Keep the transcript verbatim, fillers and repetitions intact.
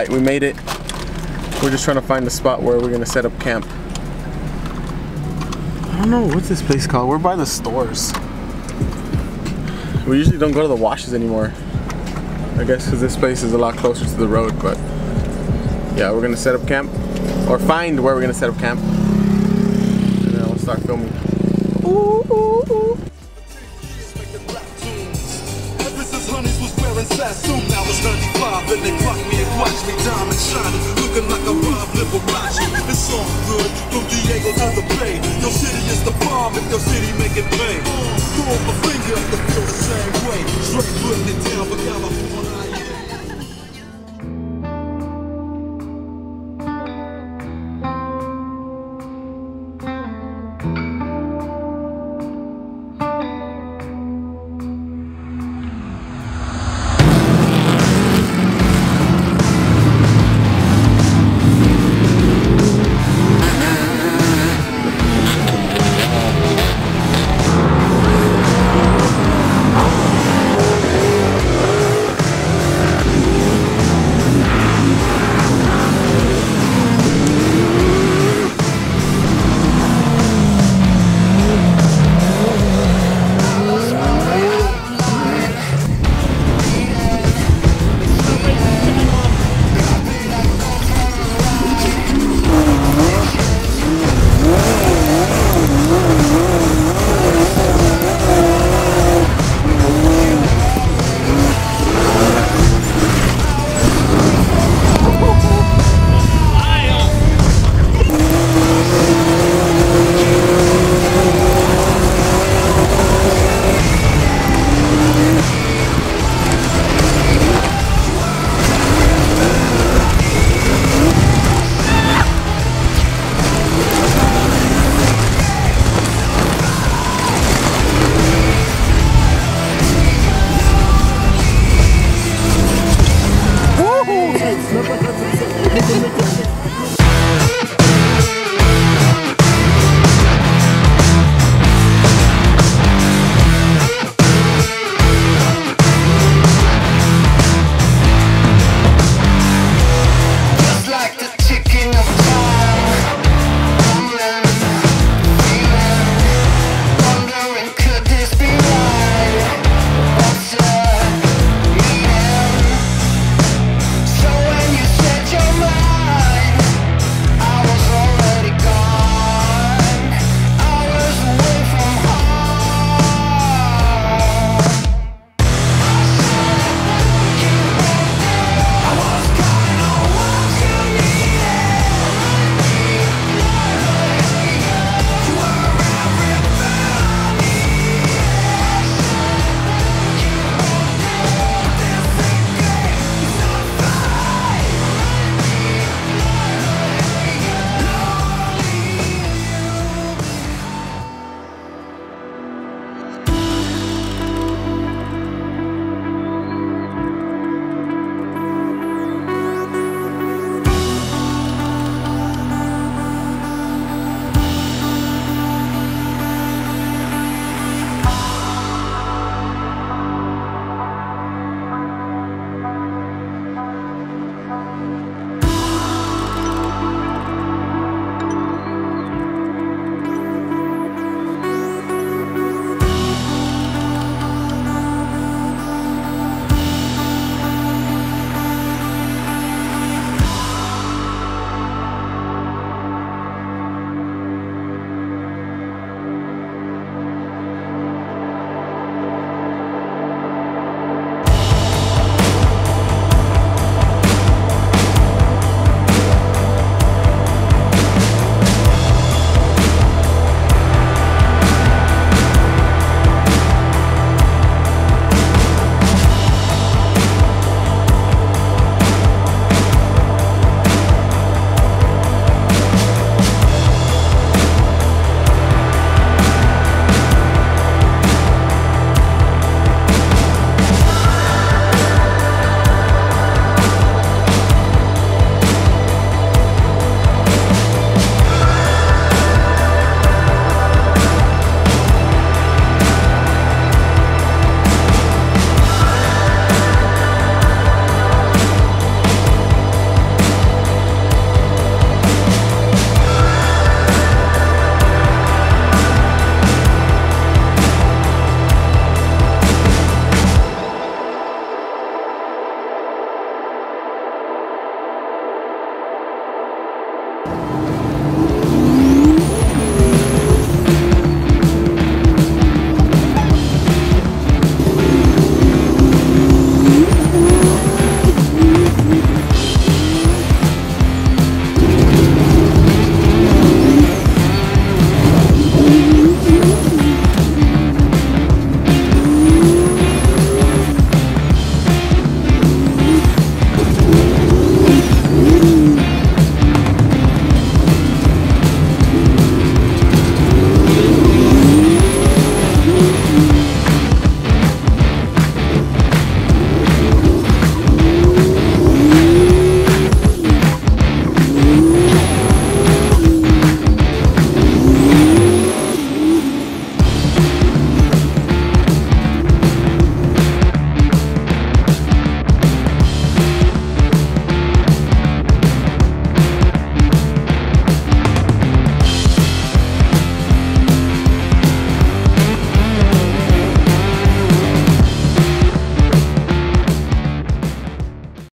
Alright, we made it. We're just trying to find the spot where we're gonna set up camp. I don't know what's this place called. We're by the stores. We usually don't go to the washes anymore. I guess because this place is a lot closer to the road, but yeah, we're gonna set up camp. Or find where we're gonna set up camp. And then I'll start filming. Ooh, ooh, ooh. Sassoon, I was ninety-five and they clocked me and watched me diamond shining, looking like a Rob Liberace. It's all good, from Diego to the Bay. Your city is the bomb if your city make it pay. Throw up a finger if you feel the same way. Straight putting it down for California.